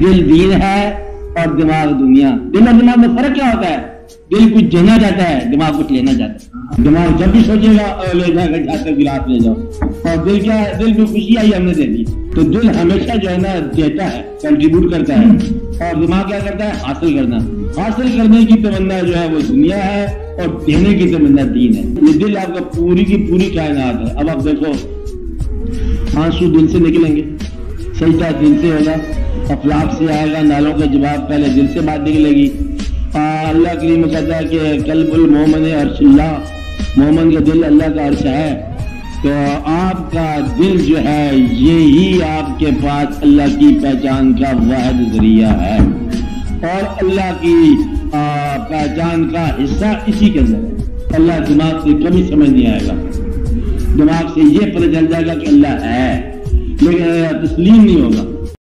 दिल दीन है और दिमाग दुनिया। दिल और दिमाग में फर्क क्या होता है? दिल कुछ देना जाता है, दिमाग कुछ लेना जाता है। दिमाग जब भी सोचेगा और ले जाकर जाकर गिलास ले जाओ, और दिल क्या है? दिल में खुशी आई हमने दे दी। तो दिल हमेशा जो है ना देता है, कंट्रीब्यूट करता है, और दिमाग क्या करता है? हासिल करना। हासिल करने की तमन्ना जो है वो दुनिया है और देने की तमन्ना दीन है। ये दिल आपका पूरी की पूरी कायनात है। अब आप देखो, आंसू दिल से निकलेंगे, सजदा दिल से होगा, अफलाक से आएगा, नालों का जवाब पहले दिल से बात निकलेगी। अल्लाह के लिए कहता है कि कल्बुल मोमन अर्शुल्ला, मोमन का दिल अल्लाह का अर्श है। तो आपका दिल जो है यही आपके पास अल्लाह की पहचान का वाहिद जरिया है, और अल्लाह की पहचान का हिस्सा इसी के अंदर है। अल्लाह दिमाग से कभी समझ नहीं आएगा, दिमाग से ये पता चल जाएगा कि अल्लाह है, लेकिन तस्लीम नहीं होगा।